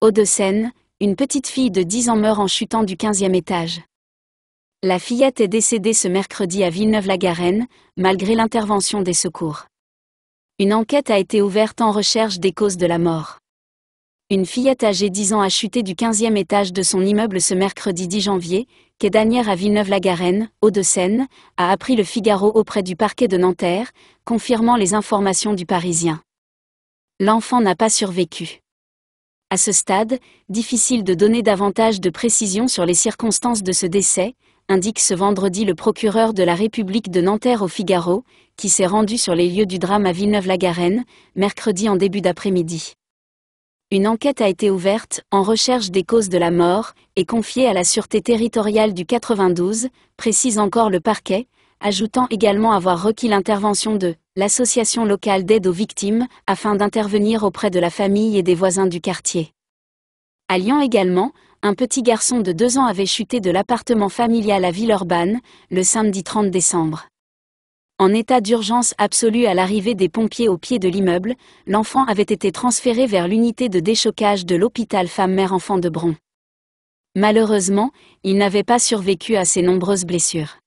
Hauts-de-Seine, une petite fille de 10 ans meurt en chutant du 15e étage. La fillette est décédée ce mercredi à Villeneuve-la-Garenne, malgré l'intervention des secours. Une enquête a été ouverte en recherche des causes de la mort. Une fillette âgée 10 ans a chuté du 15e étage de son immeuble ce mercredi 10 janvier, quai d'Anière à Villeneuve-la-Garenne, Hauts-de-Seine, a appris le Figaro auprès du parquet de Nanterre, confirmant les informations du Parisien. L'enfant n'a pas survécu. À ce stade, difficile de donner davantage de précisions sur les circonstances de ce décès, indique ce vendredi le procureur de la République de Nanterre au Figaro, qui s'est rendu sur les lieux du drame à Villeneuve-la-Garenne, mercredi en début d'après-midi. Une enquête a été ouverte en recherche des causes de la mort et confiée à la Sûreté territoriale du 92, précise encore le parquet, ajoutant également avoir requis l'intervention de l'association locale d'aide aux victimes afin d'intervenir auprès de la famille et des voisins du quartier. À Lyon également, un petit garçon de 2 ans avait chuté de l'appartement familial à Villeurbanne, le samedi 30 décembre. En état d'urgence absolue à l'arrivée des pompiers au pied de l'immeuble, l'enfant avait été transféré vers l'unité de déchocage de l'hôpital Femme-Mère-Enfant de Bron. Malheureusement, il n'avait pas survécu à ses nombreuses blessures.